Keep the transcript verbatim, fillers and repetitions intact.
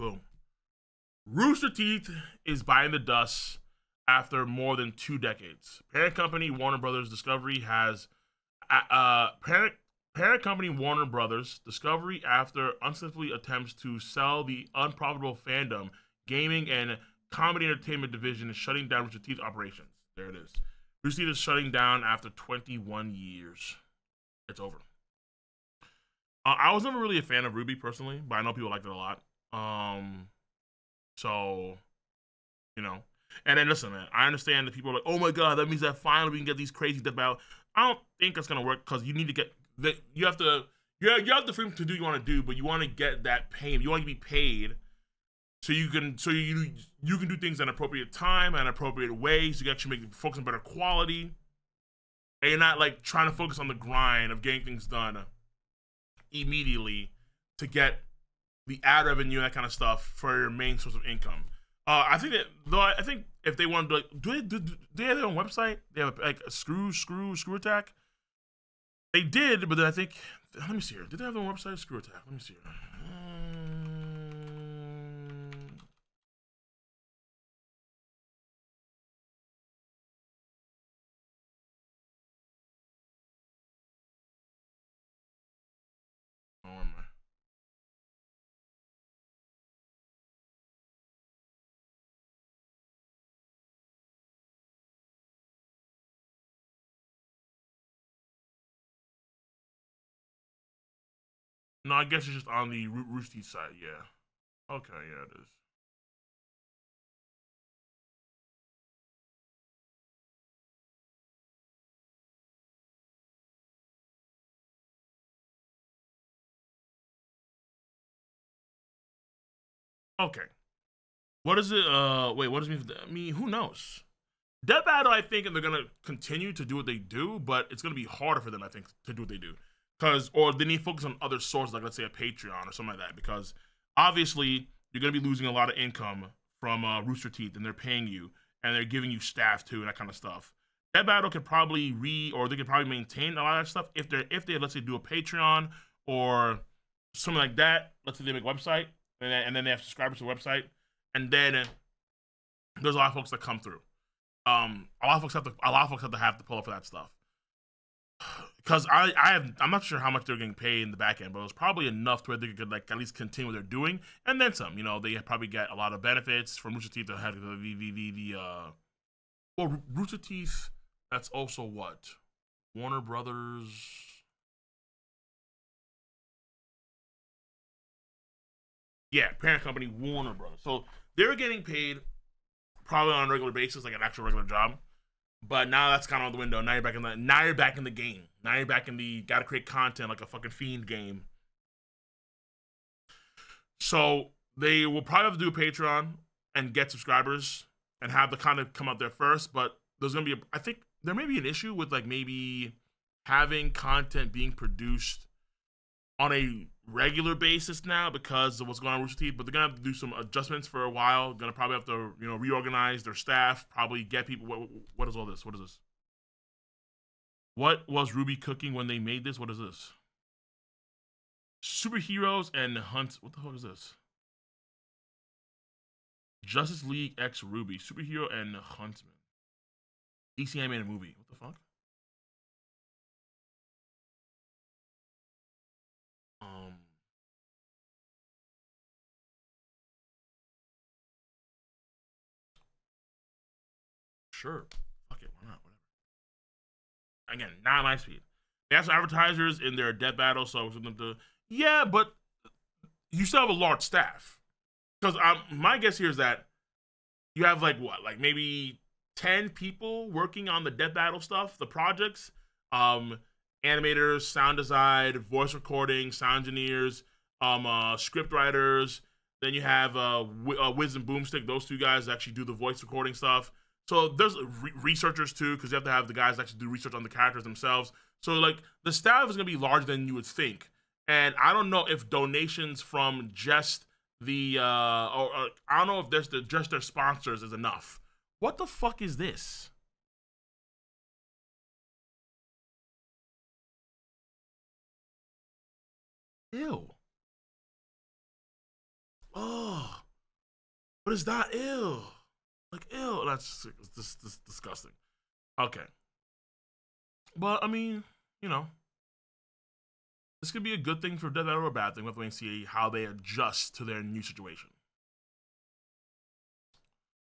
Boom. Rooster Teeth is biting the dust after more than two decades. Parent company Warner Brothers Discovery has uh, parent parent company Warner Brothers Discovery, after unsuccessfully attempts to sell the unprofitable fandom, gaming, and comedy entertainment division, is shutting down Rooster Teeth operations. There it is. Rooster Teeth is shutting down after twenty-one years. It's over. Uh, I was never really a fan of RWBY personally, but I know people liked it a lot. Um, so, you know. And then listen, man, I understand that people are like, oh my God, that means that finally we can get these crazy Death Battle. I don't think it's going to work because you need to get, the, you have to, you have, you have the freedom to do what you want to do, but you want to get that payment. You want to be paid so you can, so you you can do things at an appropriate time, at an appropriate way, so you can actually make, focus on better quality. And you're not like trying to focus on the grind of getting things done immediately to get the ad revenue and that kind of stuff for your main source of income. Uh, I think that though I think if they want to like, do they do, do they have their own website? They have a, like a screw screw screw attack. They did, but then I think let me see here. Did they have their own website? Screw attack. Let me see here. Um, where am I? No, I guess it's just on the Rooster Teeth side, yeah. Okay, yeah, it is. Okay. What is it? Uh, wait, what does it mean? For the, I mean, who knows? Death Battle, I think, and they're going to continue to do what they do, but it's going to be harder for them, I think, to do what they do. Because, or they need to focus on other sources, like let's say a Patreon or something like that, because obviously you're going to be losing a lot of income from uh, Rooster Teeth, and they're paying you, and they're giving you staff too, and that kind of stuff. That battle could probably re, or they could probably maintain a lot of that stuff if they're, if they, let's say, do a Patreon or something like that. Let's say they make a website, and then, and then they have subscribers to the website, and then there's a lot of folks that come through. Um, a lot of folks have to, a lot of folks have to have to pull up for that stuff. Because I, I have, I'm not sure how much they're getting paid in the back end, but it was probably enough to where they could like at least continue what they're doing, and then some. You know, they probably get a lot of benefits from Rooster Teeth. That had the the the, the uh, well, Rooster Teeth. That's also what Warner Brothers. Yeah, parent company Warner Brothers. So they're getting paid probably on a regular basis, like an actual regular job. But now that's kind of out the window. Now you're back in the now you're back in the game. Now you're back in the gotta create content like a fucking fiend game. So they will probably have to do a Patreon and get subscribers and have the content come out there first. But there's gonna be a, I think there may be an issue with like maybe having content being produced on a regular basis now because of what's going on with Rooster Teeth, but they're gonna have to do some adjustments for a while. Gonna probably have to, you know, reorganize their staff, probably get people. What, what is all this? What is this? What was RWBY cooking when they made this? What is this? Superheroes and Hunts. What the fuck is this? Justice League X RWBY. Superhero and Huntsman. D C animated movie. What the fuck? Um, sure. Fuck it. Why not? Whatever. Again, not my speed. They have some advertisers in their Death Battle, so something to, yeah, but you still have a large staff. Because um, my guess here is that you have like what, like maybe ten people working on the Death Battle stuff, the projects. Um. Animators, sound design, voice recording, sound engineers, um, uh, script writers. Then you have uh, uh, Wiz and Boomstick. Those two guys actually do the voice recording stuff. So there's re researchers too, because you have to have the guys actually do research on the characters themselves. So like the staff is gonna be larger than you would think. And I don't know if donations from just the uh, or, or I don't know if there's the, just their sponsors is enough. What the fuck is this? Ew. Oh. But it's not ill. Like, ill. That's just, just, just disgusting. Okay. But, I mean, you know, this could be a good thing for Death Battle or a bad thing. We'll have to wait and see how they adjust to their new situation.